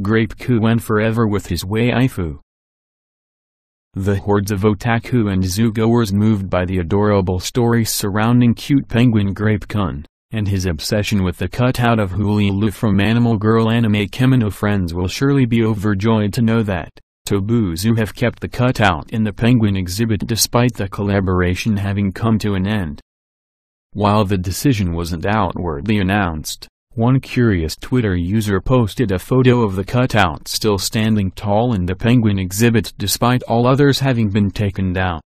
Grape-kun went forever with his waifu. The hordes of otaku and zoo-goers moved by the adorable stories surrounding cute penguin Grape-kun, and his obsession with the cutout of Hululu from Animal Girl anime Kemono Friends will surely be overjoyed to know that Tobu Zoo have kept the cutout in the penguin exhibit despite the collaboration having come to an end. While the decision wasn't outwardly announced, one curious Twitter user posted a photo of the cutout still standing tall in the penguin exhibit despite all others having been taken down.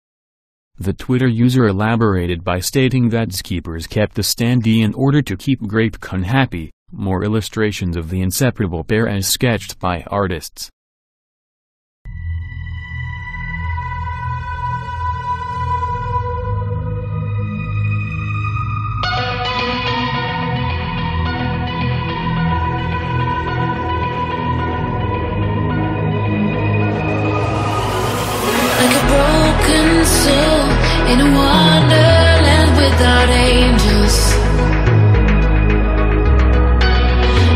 The Twitter user elaborated by stating that zookeepers kept the standee in order to keep Grape-kun happy, more illustrations of the inseparable pair as sketched by artists. In a wonderland without angels,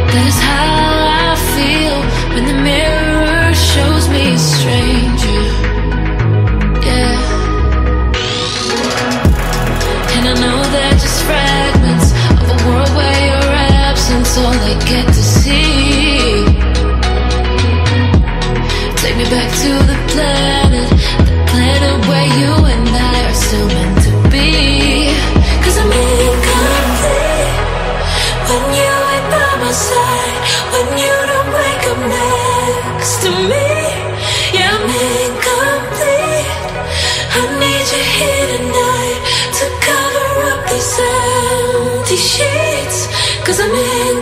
that is how I feel when the mirror shows me a stranger. Yeah, and I know they're just fragments of a world where you're absent, so I get to see. Take me back to the planet where you and I still meant to be, 'cause I'm incomplete when you ain't by my side, when you don't wake up next to me. Yeah, I'm incomplete. I need you here tonight to cover up these empty sheets, 'cause I'm incomplete.